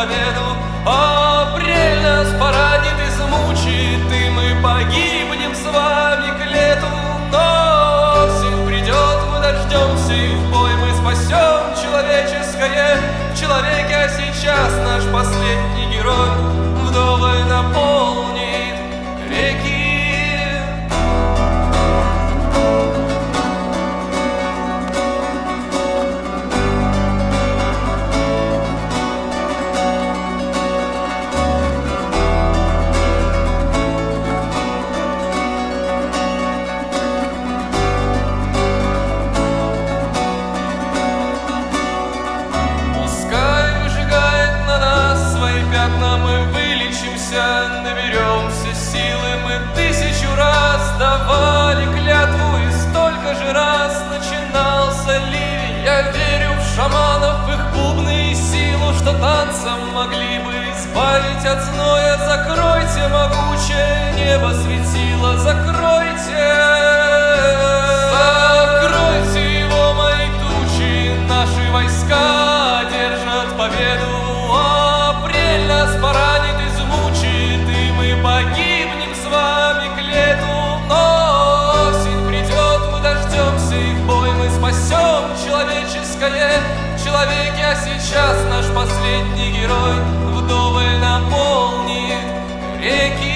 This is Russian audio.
победу. Апрель нас поранит, измучит, и мы погибнем с вами к лету. Но осень придет, мы дождемся, и в бой мы спасем человеческое в человеке. А сейчас наш последний герой вдоволь наполнит реки. Мы вылечимся, наберемся силы. Мы 1000 раз давали клятву, и столько же раз начинался ливень. Я верю в шаманов, их бубны и силу, что танцем могли бы избавить от зноя. Закройте могучее небо светило, закройте, закройте его, мои тучи. Наши войска держат победу. Нас поранит, измучит, и мы погибнем с вами к лету. Но осень придет, мы дождемся, и в бой мы спасем человеческое в человеке. А сейчас наш последний герой вдоволь наполнит реки.